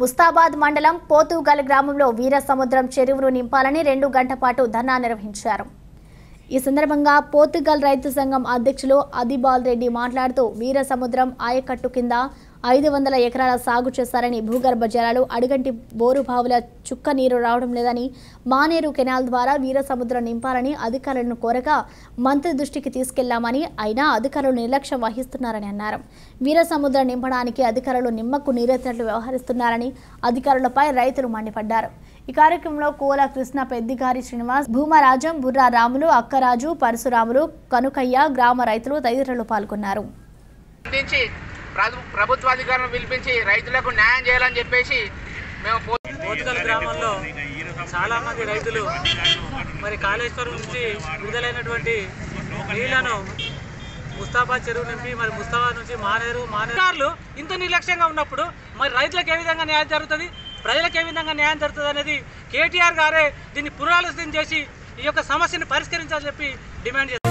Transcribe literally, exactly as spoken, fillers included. ముస్తాబాద్ మండలం పోతుగల్ గ్రామంలో వీర సముద్రం చెరువును నింపాలని రెండు గంటల పాటు ధర్నా నిర్వహించారు। ఈ సందర్భంగా పోతుగల్ రైతు సంఘం అధ్యక్షులు అదిబాల్ రెడ్డి మాట్లాడుతూ వీర సముద్రం ఆయకట్టు కింద ఐదు వందల ఎకరాల సాగు చేశారని భూగర్భ జలాలు అడుగంటి బోరు బావుల చుక్క నీరు రావడం లేదని మానేరు కెనాల్ ద్వారా వీర సముద్రం నింపాలని అధికారులను కోరగా మంత్రి దృష్టికి తీసుకెళ్లామని అయినా అధికారులు నిర్లక్ష్యం వహిస్తున్నారని అన్నారు। వీర సముద్రం నింపడానికి అధికారులు నిమ్మకు నీరెత్తినట్లు వ్యవహరిస్తున్నారని అధికారులపై రైతులు మండిపడ్డారు। ఈ కార్యక్రమంలో కోల కృష్ణ, పెద్దిగారి శ్రీనివాస్, భూమరాజం, బుర్రా రాములు, అక్కరాజు, పరశురాములు, కనుకయ్య, గ్రామ రైతులు తదితరులు పాల్గొన్నారు। ప్రభుత్వాధికారులను పిలిపించి రైతులకు న్యాయం చేయాలని చెప్పేసి మేము పోతుగల్ గ్రామంలో చాలామంది రైతులు మరి కాళేశ్వరం నుంచి విడుదలైనటువంటి నీళ్లను ముస్తాబాద్ చెరువు నింపి మరి ముస్తాబాద్ నుంచి మానేరు మానేరులు ఇంత నిర్లక్ష్యంగా ఉన్నప్పుడు మరి రైతులకు ఏ విధంగా న్యాయం జరుగుతుంది, ప్రజలకు ఏ విధంగా న్యాయం జరుగుతుంది అనేది కేటీఆర్ గారే దీన్ని పునరాలోచన చేసి ఈ యొక్క సమస్యను పరిష్కరించాలని చెప్పి డిమాండ్ చేస్తారు।